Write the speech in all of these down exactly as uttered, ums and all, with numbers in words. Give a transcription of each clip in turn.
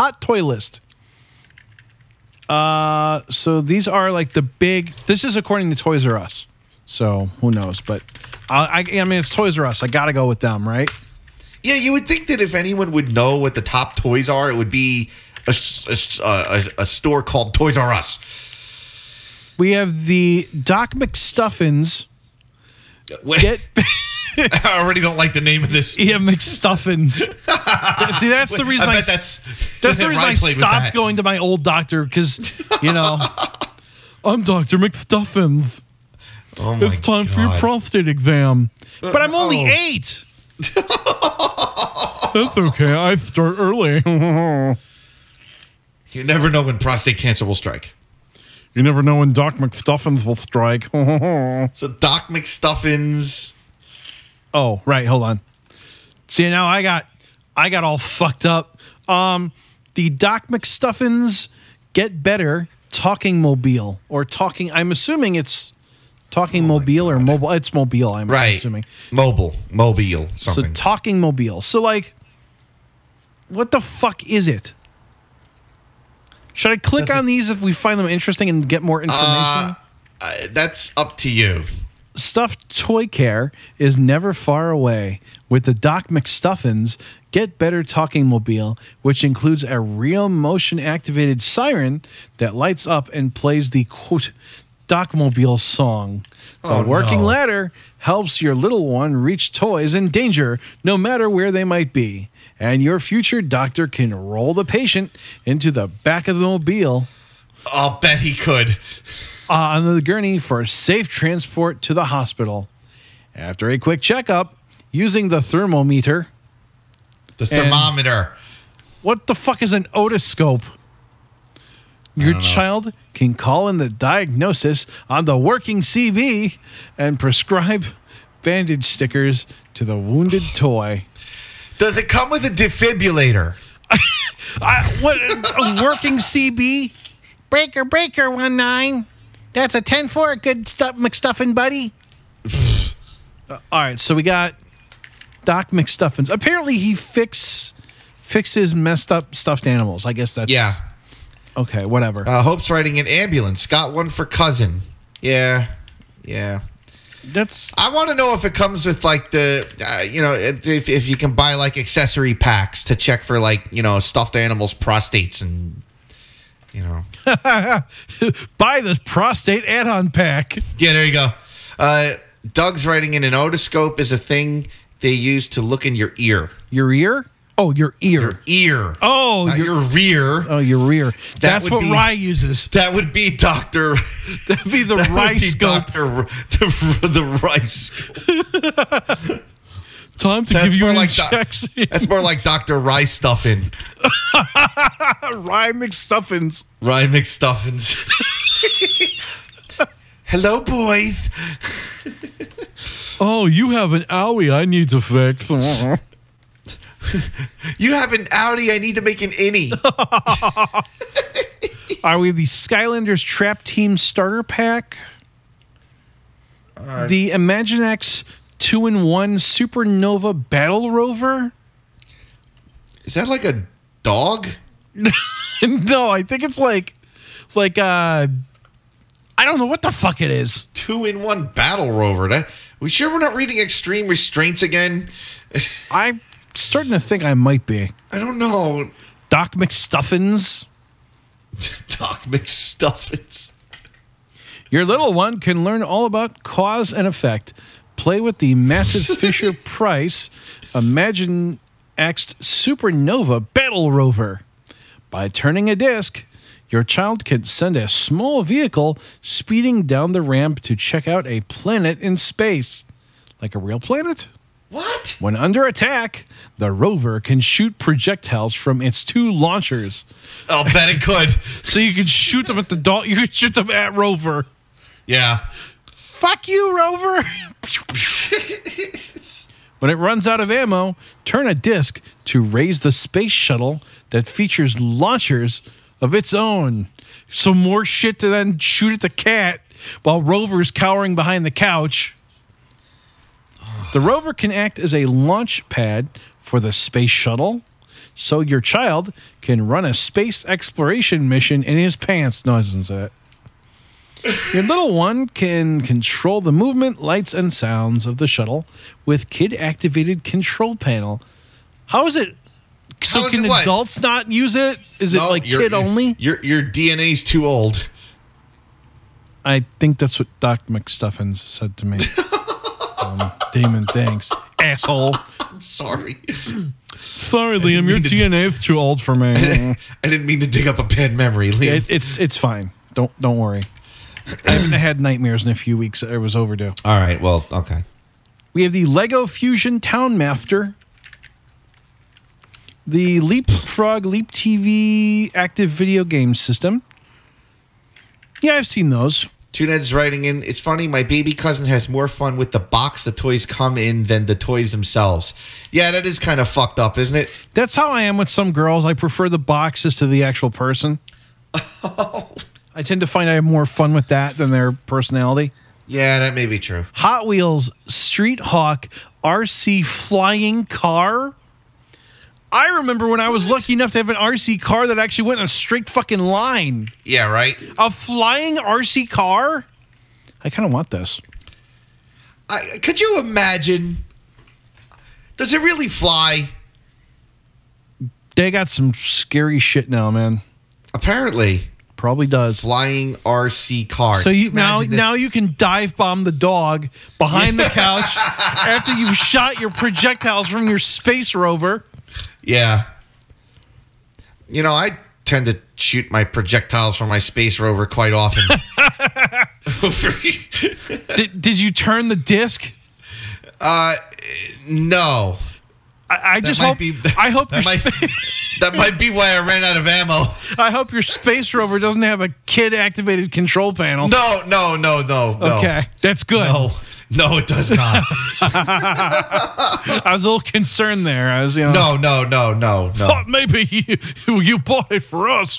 hot toy list. Uh, so these are like the big, this is according to Toys R Us. So who knows, but I, I, I mean, it's Toys R Us. I got to go with them, right? Yeah, you would think that if anyone would know what the top toys are, it would be a, a, a, a store called Toys R Us. We have the Doc McStuffins. Wait. Get I already don't like the name of this. Yeah, McStuffins. See, that's the reason I, I that's, that's the reason I stopped going to my old doctor because, you know, I'm Doctor McStuffins. Oh my it's time God. for your prostate exam. But I'm only oh. eight. That's okay. I start early. You never know when prostate cancer will strike. You never know when Doc McStuffins will strike. So Doc McStuffins. Oh, right. Hold on. See, now I got I got all fucked up. Um, the Doc McStuffins Get Better Talking Mobile or Talking. I'm assuming it's Talking oh Mobile or Mobile. It's Mobile, I'm right. assuming. Mobile. Mobile. Something. So Talking Mobile. So, like, what the fuck is it? Should I click Does on it, these if we find them interesting and get more information? Uh, uh, that's up to you. Stuffed toy care is never far away with the Doc McStuffins Get Better Talking Mobile, which includes a real motion-activated siren that lights up and plays the, quote, Doc Mobile song. The oh, working no. ladder helps your little one reach toys in danger, no matter where they might be. And your future doctor can roll the patient into the back of the mobile. I'll bet he could. On the gurney for safe transport to the hospital. After a quick checkup, using the thermometer. The thermometer. What the fuck is an otoscope? Your child can call in the diagnosis on the working C V and prescribe bandage stickers to the wounded toy. Does it come with a defibrillator? I, what a working C B? Breaker, breaker, one nine. That's a ten four, good stuff, McStuffin, buddy. uh, all right, so we got Doc McStuffins. Apparently, he fix fixes messed up stuffed animals. I guess that's yeah. Okay, whatever. Uh, Hope's riding an ambulance. Got one for cousin. Yeah, yeah. That's. I want to know if it comes with like the, uh, you know, if if you can buy like accessory packs to check for like you know stuffed animals' prostates and. You know, buy this prostate add-on pack. Yeah, there you go. Uh, Doug's writing in an otoscope is a thing they use to look in your ear. Your ear? Oh, your ear. Your ear. Oh, your, your rear. Oh, your rear. That That's what be, Rye uses. That would be Doctor. That'd be the that Rye would be scope. Doctor, the the Rye scope. Time to that's give you more like do, That's more like Doctor Rye Stuffin. Rye McStuffins. Rye McStuffins. Hello, boys. Oh, you have an owie I need to fix. You have an outie I need to make an innie. Are we the Skylanders Trap Team Starter Pack? Right. The Imaginext two in one Supernova Battle Rover? Is that like a dog? No, I think it's like, like, uh, I don't know what the fuck it is. two in one Battle Rover. That, we sure we're not reading Extreme Restraints again? I'm starting to think I might be. I don't know. Doc McStuffins? Doc McStuffins. Your little one can learn all about cause and effect. Play with the massive Fisher Price Imaginext Supernova Battle Rover. By turning a disc, your child can send a small vehicle speeding down the ramp to check out a planet in space. Like a real planet? What? When under attack, the rover can shoot projectiles from its two launchers. I'll bet it could. So you can shoot them at the dog. You can shoot them at Rover. Yeah. Fuck you, Rover. When it runs out of ammo, turn a disc to raise the space shuttle that features launchers of its own. Some more shit to then shoot at the cat while Rover's cowering behind the couch. The rover can act as a launch pad for the space shuttle so your child can run a space exploration mission in his pants. No, I didn't say that. Your little one can control the movement, lights, and sounds of the shuttle with kid-activated control panel. How is it? So is can it adults what? Not use it? Is no, it like kid only? Your your D N A's too old. I think that's what Doc McStuffins said to me. um, Damon, thanks, asshole. I'm sorry. Sorry, Liam. Your D N A is too old for me. I didn't, I didn't mean to dig up a bad memory, Liam. It, it's it's fine. Don't don't worry. I haven't had nightmares in a few weeks. It was overdue. All right. Well, okay. We have the Lego Fusion Town Master, the Leapfrog Leap T V active video game system. Yeah, I've seen those. Tuned's writing in, it's funny, my baby cousin has more fun with the box the toys come in than the toys themselves. Yeah, that is kind of fucked up, isn't it? That's how I am with some girls. I prefer the boxes to the actual person. Oh. I tend to find I have more fun with that than their personality. Yeah, that may be true. Hot Wheels Street Hawk R C flying car. I remember when I was lucky enough to have an R C car that actually went in a straight fucking line. Yeah, right? A flying R C car? I kind of want this. I, could you imagine? Does it really fly? They got some scary shit now, man. Apparently. Probably does. Flying R C car. So you, now, now you can dive bomb the dog behind the couch after you've shot your projectiles from your space rover. Yeah. You know, I tend to shoot my projectiles from my space rover quite often. did, did you turn the disc? Uh, no. I, I just hope, be, I hope that, might, that might be why I ran out of ammo. I hope your space rover doesn't have a kid-activated control panel. No, no, no, no, no. Okay, that's good. No. No, it does not. I was a little concerned there. I was, you know. No, no, no, no, no. Thought maybe you you bought it for us.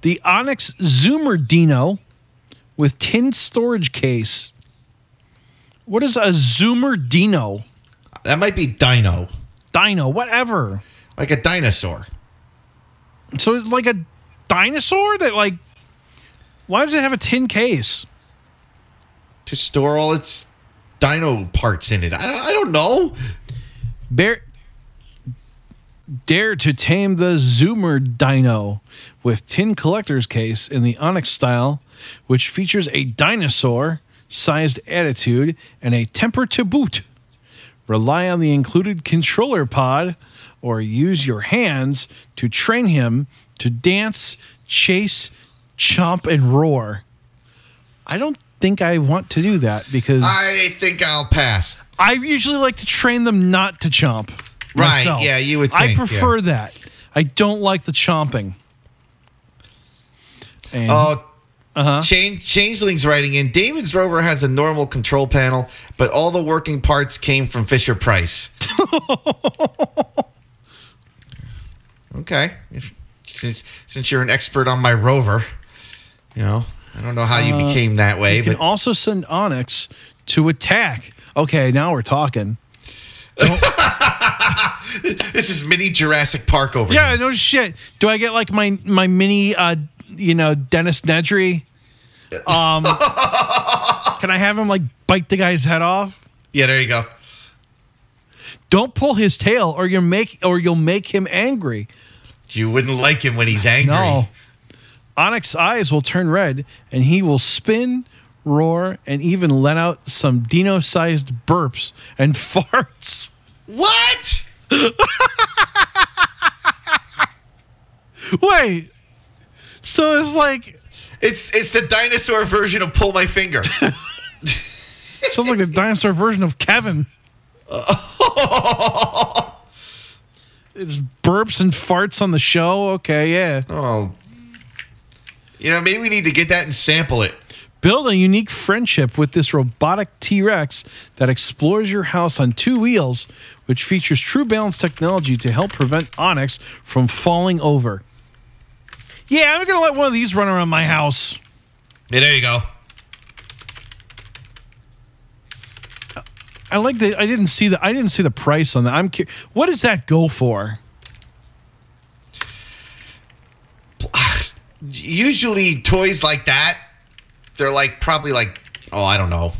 The Onyx Zoomer Dino with tin storage case. What is a Zoomer Dino? That might be Dino. Dino, whatever. Like a dinosaur. So it's like a dinosaur that like. Why does it have a tin case? To store all its dino parts in it. I, I don't know. Bear, dare to tame the Zoomer Dino with tin collector's case in the Onyx style, which features a dinosaur-sized attitude and a temper to boot. Rely on the included controller pod or use your hands to train him to dance, chase, chomp and roar. I don't think I want to do that because I think I'll pass. I usually like to train them not to chomp. Right. Myself. Yeah, you would think, I prefer yeah. that. I don't like the chomping. And, uh, uh-huh. Change, Changeling's writing in, Damon's rover has a normal control panel, but all the working parts came from Fisher Price. Okay. If, since since you're an expert on my rover. You know, I don't know how you uh, became that way. You can but also send Onyx to attack. Okay, now we're talking. This is mini Jurassic Park over yeah, here. Yeah, no shit. Do I get like my my mini, uh, you know, Dennis Nedry? Um, can I have him like bite the guy's head off? Yeah, there you go. Don't pull his tail, or you'll make or you'll make him angry. You wouldn't like him when he's angry. No. Onyx's eyes will turn red, and he will spin, roar, and even let out some dino-sized burps and farts. What? Wait. So it's like... It's, it's the dinosaur version of Pull My Finger. Sounds like the dinosaur version of Kevin. It's burps and farts on the show? Okay, yeah. Oh, you know, maybe we need to get that and sample it. Build a unique friendship with this robotic T-Rex that explores your house on two wheels, which features True Balance technology to help prevent Onyx from falling over. Yeah, I'm going to let one of these run around my house. Yeah, there you go. I like the. I didn't see the. I didn't see the price on that. I'm. What does that go for? Usually toys like that, they're like probably like oh I don't know,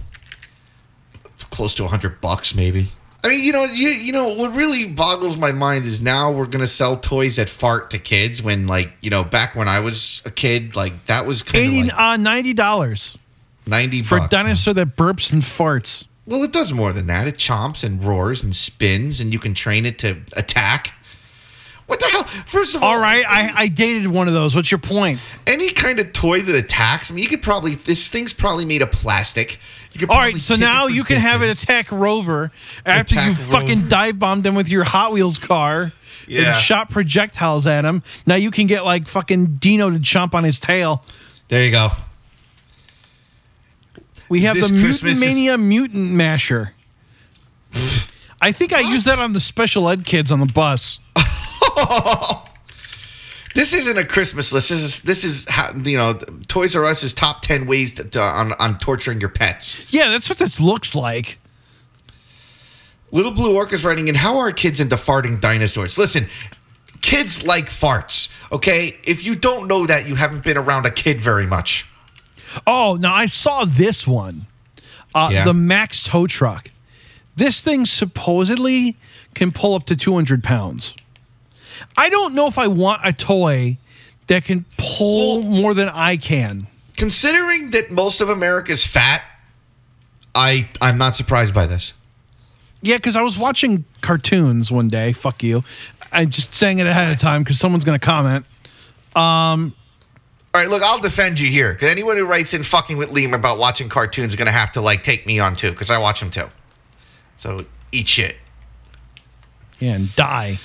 close to a hundred bucks maybe. I mean, you know, you you know what really boggles my mind is now we're gonna sell toys that fart to kids when, like, you know, back when I was a kid, like that was kind of like uh, ninety dollars, ninety for bucks, a dinosaur man. That burps and farts. Well, it does more than that. It chomps and roars and spins, and you can train it to attack. What the hell? First of all, all right, I, I dated one of those. What's your point? Any kind of toy that attacks, I mean, you could probably, this thing's probably made of plastic. You could all right, so now you can distance. have it attack Rover after attack you Rover. fucking dive bombed him with your Hot Wheels car yeah. and shot projectiles at him. Now you can get like fucking Dino to chomp on his tail. There you go. We have this the Mutant Mania Mutant Masher. I think I what? used that on the special ed kids on the bus. This isn't a Christmas list. This is this is how, you know, Toys R Us's top ten ways to, to, on on torturing your pets. Yeah, that's what this looks like. Little Blue Orc is writing in. How are kids into farting dinosaurs? Listen, kids like farts. Okay, if you don't know that, you haven't been around a kid very much. Oh, now I saw this one, uh, yeah. the Max tow truck. This thing supposedly can pull up to two hundred pounds. I don't know if I want a toy that can pull more than I can. Considering that most of America's fat, I, I'm not surprised by this. Yeah, because I was watching cartoons one day. Fuck you. I'm just saying it ahead of time because someone's going to comment. Um, All right, look, I'll defend you here. Because anyone who writes in fucking with Liam about watching cartoons is going to have to, like, take me on, too. Because I watch them, too. So eat shit. Yeah, and die.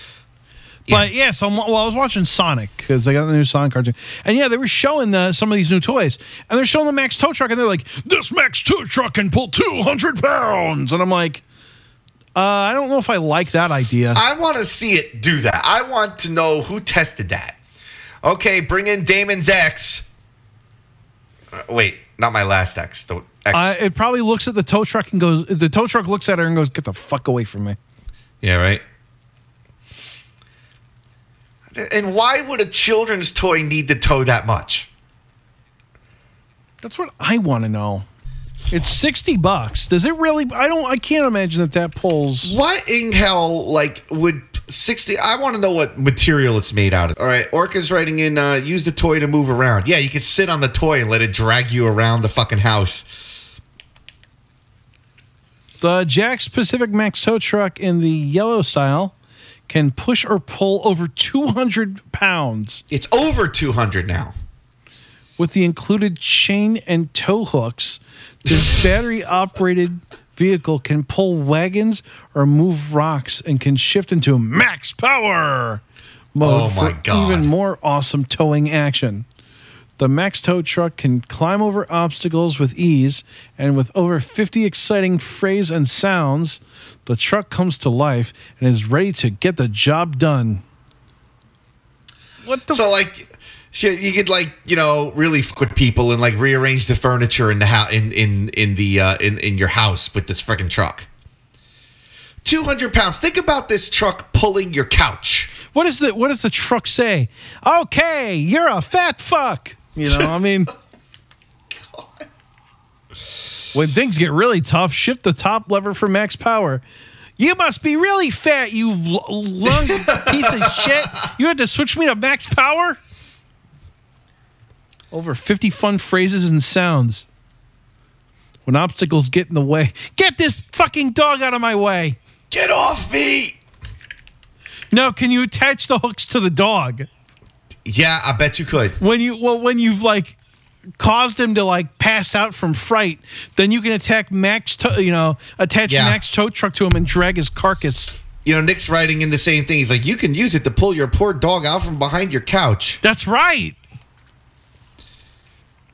But yeah, yeah so I'm, well, I was watching Sonic because they got the new Sonic cartoon, and yeah, they were showing the, some of these new toys, and they're showing the Max tow truck, and they're like, "This Max tow truck can pull two hundred pounds," and I'm like, uh, "I don't know if I like that idea." I want to see it do that. I want to know who tested that. Okay, bring in Damon's ex. Uh, wait, not my last ex. The ex. Uh, it probably looks at the tow truck and goes. The tow truck looks at her and goes, "Get the fuck away from me." Yeah. Right. And why would a children's toy need to tow that much? That's what I want to know. It's sixty bucks. Does it really? I don't. I can't imagine that that pulls. What in hell? Like would sixty? I want to know what material it's made out of. All right, Orca's writing in. Uh, use the toy to move around. Yeah, you can sit on the toy and let it drag you around the fucking house. The Jack's Pacific Max tow truck in the yellow style can push or pull over two hundred pounds. It's over two hundred now. With the included chain and tow hooks, this battery-operated vehicle can pull wagons or move rocks and can shift into max power mode oh my for God. even more awesome towing action. The Max Tow Truck can climb over obstacles with ease, and with over fifty exciting phrases and sounds, the truck comes to life and is ready to get the job done. What the? So like, so you could like you know really fuck with people and like rearrange the furniture in the house in in in the uh, in in your house with this freaking truck. two hundred pounds. Think about this truck pulling your couch. What is the What does the truck say? Okay, you're a fat fuck. You know, I mean, God. When things get really tough, shift the top lever for max power. You must be really fat, you lung piece of shit. You had to switch me to max power? Over fifty fun phrases and sounds. When obstacles get in the way, get this fucking dog out of my way. Get off me. Now, can you attach the hooks to the dog? Yeah, I bet you could. When you well, when you've like caused him to like pass out from fright, then you can attack Max, to, you know, attach yeah. Max tow truck to him and drag his carcass. You know, Nick's writing in the same thing. He's like, you can use it to pull your poor dog out from behind your couch. That's right.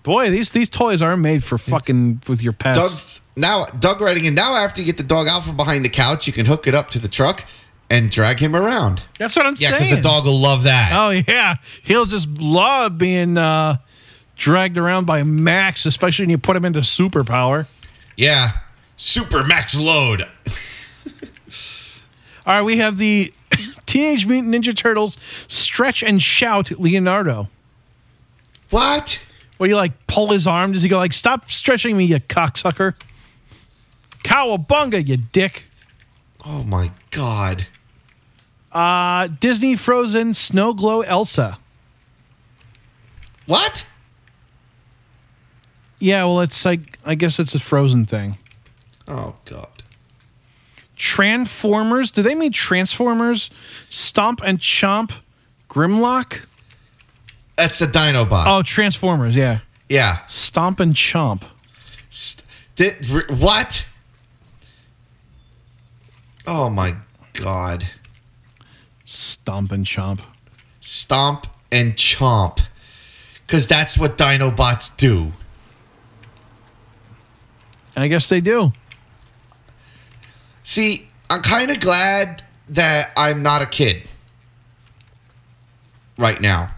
Boy, these these toys aren't made for fucking with your pets. Doug's, now, Doug writing in, now after you get the dog out from behind the couch, you can hook it up to the truck and drag him around. That's what I'm yeah, saying. Yeah, because the dog will love that. Oh, yeah. He'll just love being uh, dragged around by Max, especially when you put him into superpower. Yeah. Super Max Load. All right, we have the Teenage Mutant Ninja Turtles Stretch and Shout Leonardo. What? Well, you like pull his arm. Does he go like, stop stretching me, you cocksucker? Cowabunga, you dick. Oh, my God. Uh, Disney Frozen Snow Glow Elsa. What? Yeah, well, it's like, I guess it's a Frozen thing. Oh, God. Transformers. Do they mean Transformers? Stomp and Chomp. Grimlock. That's the Dinobot. Oh, Transformers, yeah. Yeah. Stomp and Chomp. St did, what? Oh, my God. Stomp and Chomp. Stomp and Chomp. Because that's what Dinobots do. And I guess they do. See, I'm kind of glad that I'm not a kid right now.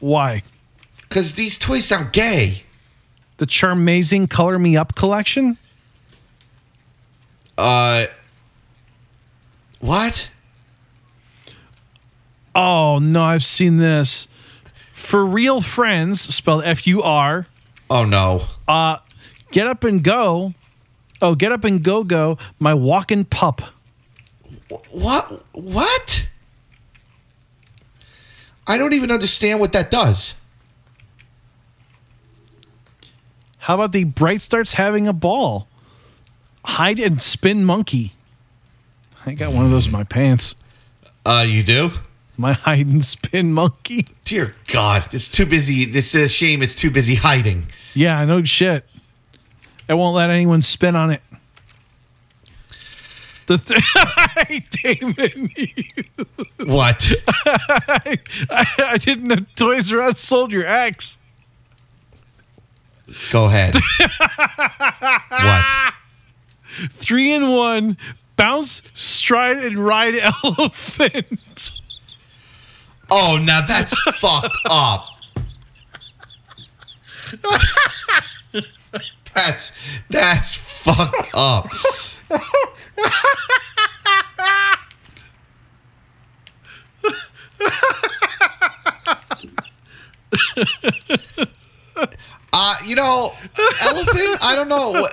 Why? Because these toys sound gay. The Charmazing Color Me Up collection? Uh, what? Oh, no, I've seen this. For Real Friends, spelled F U R. Oh, no. Uh, Get Up and Go. Oh, Get Up and Go Go, My Walkin' Pup. What? What? I don't even understand what that does. How about the Bright Starts Having a Ball? Hide and Spin Monkey. I got one of those in my pants. Uh, you do? My hide and spin monkey. Dear God, it's too busy. This is a shame it's too busy hiding. Yeah, I know shit. I won't let anyone spin on it. The th I Damon, you. What? I, I, I didn't know Toys R Us sold your ex. Go ahead. What? Three in one, bounce, stride, and ride elephant. Oh, now that's fucked up. That's that's fucked up. Uh, you know, elephant, I don't know.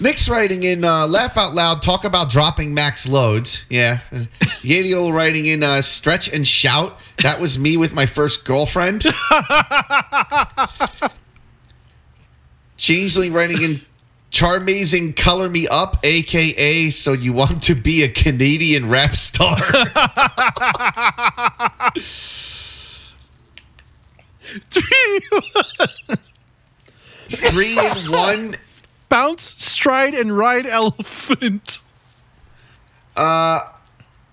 Nick's writing in, uh, laugh out loud, talk about dropping max loads. Yeah. Yadiel writing in, uh, stretch and shout. That was me with my first girlfriend. Changeling writing in, Charmazing Color Me Up, a k a. So You Want to Be a Canadian Rap Star. Three Three and one. Bounce, stride, and ride elephant. Uh,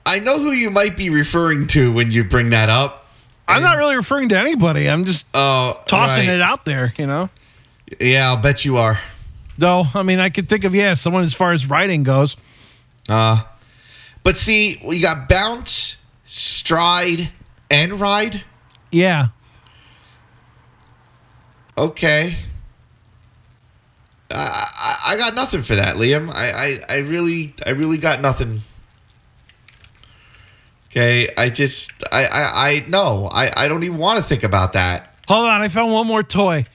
I know who you might be referring to when you bring that up. I'm and, not really referring to anybody. I'm just uh, tossing right. it out there, you know? Yeah, I'll bet you are. No, I mean, I could think of, yeah, someone as far as riding goes. Uh, but see, we got bounce, stride, and ride? Yeah. Okay. Uh, I, I got nothing for that, Liam. I, I, I really, I really got nothing. Okay, I just, I, I, I no, I, I don't even want to think about that. Hold on, I found one more toy.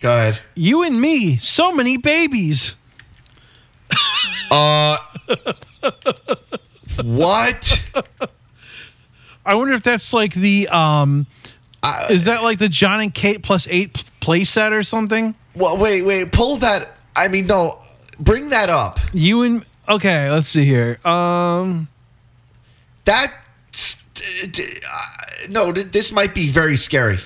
Go ahead. You and Me, So Many Babies. Uh, what? I wonder if that's like the, um, I, is that like the John and Kate plus eight play set or something? Well, wait, wait, pull that. I mean, no, bring that up. You and okay, let's see here. Um, that uh, no, this might be very scary.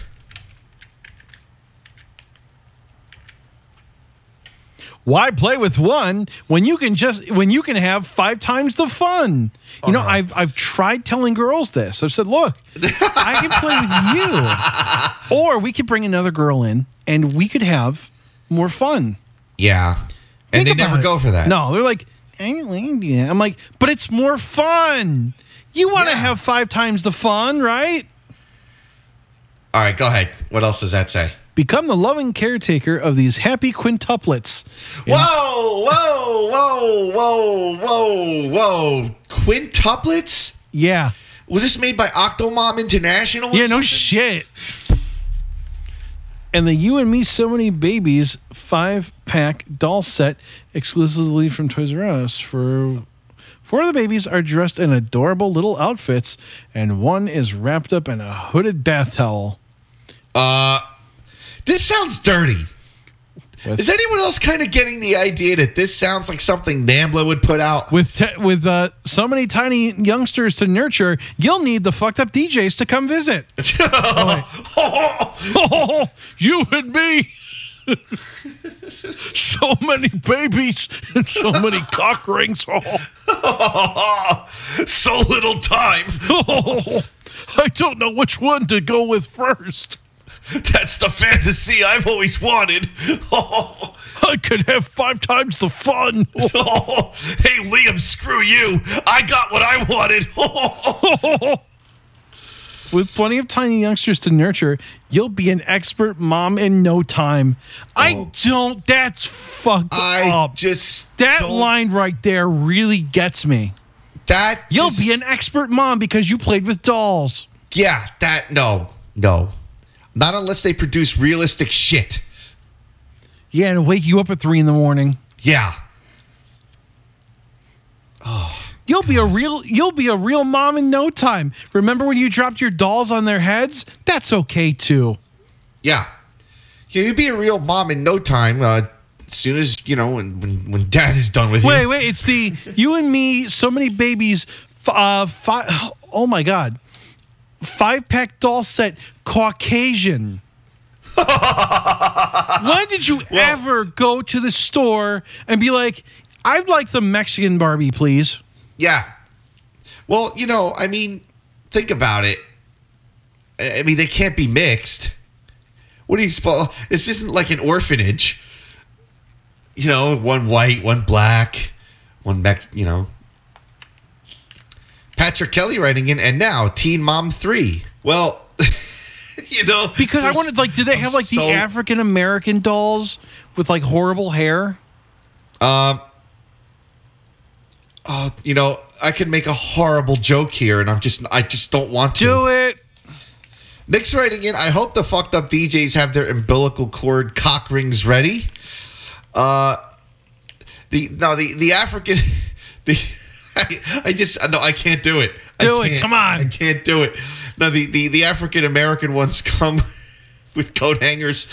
Why play with one when you can just when you can have five times the fun? You oh, know, no. I've I've tried telling girls this. I've said, look, I can play with you, or we could bring another girl in and we could have more fun. Yeah. And Think they never it. go for that. No, they're like, I'm like, but it's more fun. You want to yeah. have five times the fun, right? All right, go ahead. What else does that say? Become the loving caretaker of these happy quintuplets. And whoa, whoa, whoa, whoa, whoa, whoa. Quintuplets? Yeah. Was this made by Octomom International? Yeah, no shit. And the You and Me So Many Babies five-pack doll set exclusively from Toys R Us. For four of the babies are dressed in adorable little outfits, and one is wrapped up in a hooded bath towel. Uh, this sounds dirty. With, is anyone else kind of getting the idea that this sounds like something NAMBLA would put out? With te with uh, so many tiny youngsters to nurture, you'll need the fucked up D Js to come visit. Oh, you and me. So many babies and so many cock rings. Oh. So little time. Oh, I don't know which one to go with first. That's the fantasy I've always wanted. Oh. I could have five times the fun. Oh. Oh. Hey, Liam, screw you. I got what I wanted. Oh. With plenty of tiny youngsters to nurture, you'll be an expert mom in no time. Oh. I don't. That's fucked I up. Just that don't. Line right there really gets me. That you'll just be an expert mom because you played with dolls. Yeah. That no, no. Not unless they produce realistic shit. Yeah, and wake you up at three in the morning. Yeah. Oh, you'll God. be a real you'll be a real mom in no time. Remember when you dropped your dolls on their heads? That's okay too. Yeah. Yeah, you'll be a real mom in no time. Uh, as soon as you know when when, when dad is done with you. Wait, wait, it's the You and Me, So Many Babies. Uh, five, oh my God. Five-pack doll set, Caucasian. Why did you well, ever go to the store and be like, I'd like the Mexican Barbie, please? Yeah. Well, you know, I mean, think about it. I mean, they can't be mixed. What do you spell? This isn't like an orphanage. You know, one white, one black, one Mex, you know. Patrick Kelly writing in, and now Teen Mom three. Well, you know. Because I wanted, like, do they I'm have, like, so, the African-American dolls with, like, horrible hair? Um, oh, you know, I could make a horrible joke here, and I'm just, I just don't want to. Do it. Nick's writing in, I hope the fucked up D Js have their umbilical cord cock rings ready. Uh, the, no, the, the African, the... I, I just no, I can't do it. Do it, come on! I can't do it. No, the the, the African American ones come with coat hangers.